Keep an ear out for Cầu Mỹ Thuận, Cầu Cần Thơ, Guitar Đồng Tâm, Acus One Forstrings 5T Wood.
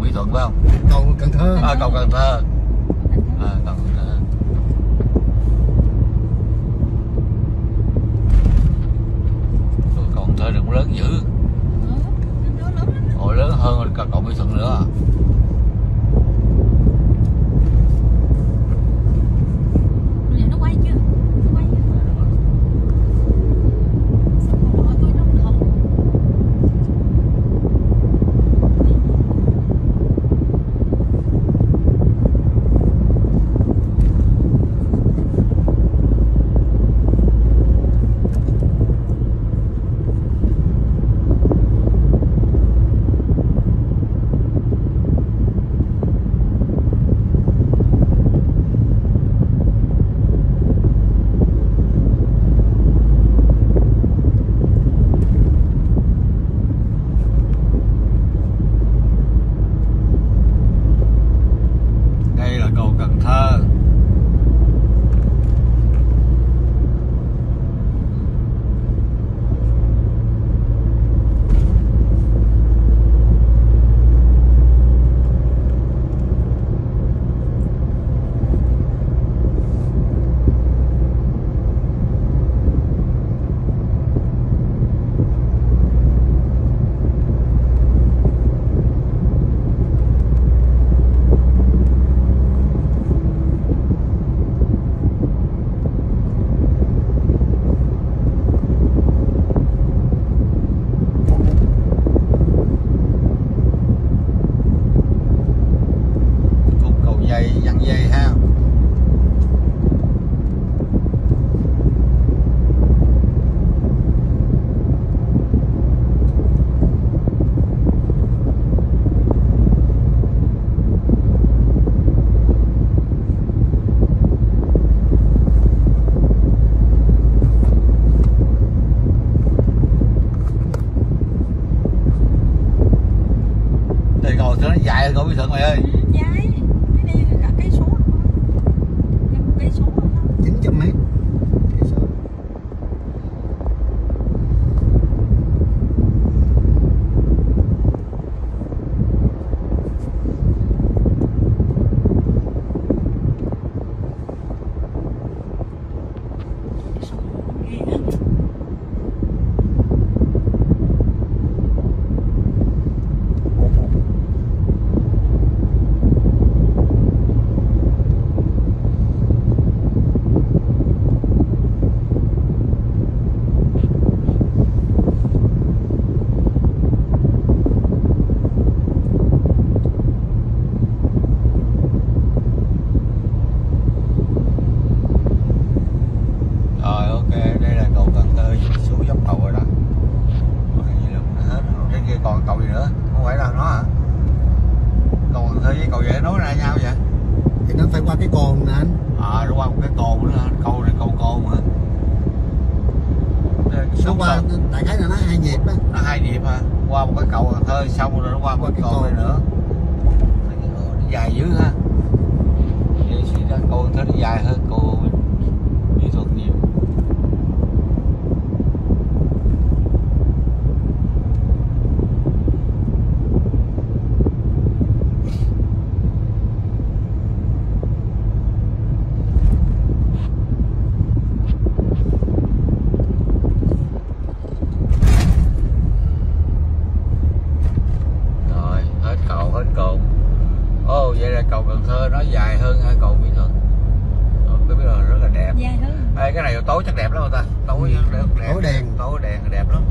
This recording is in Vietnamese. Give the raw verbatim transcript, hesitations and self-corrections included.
Mỹ Thuận phải không? Cầu Cần Thơ. À, cầu Cần Thơ. À, cầu Cần Thơ. Cầu Cần Thơ đừng lớn dữ. Ồ, lớn hơn cả cầu Mỹ Thuận nữa. Cái này tối chắc đẹp lắm người ta, tối, tối đèn tối đèn đẹp lắm.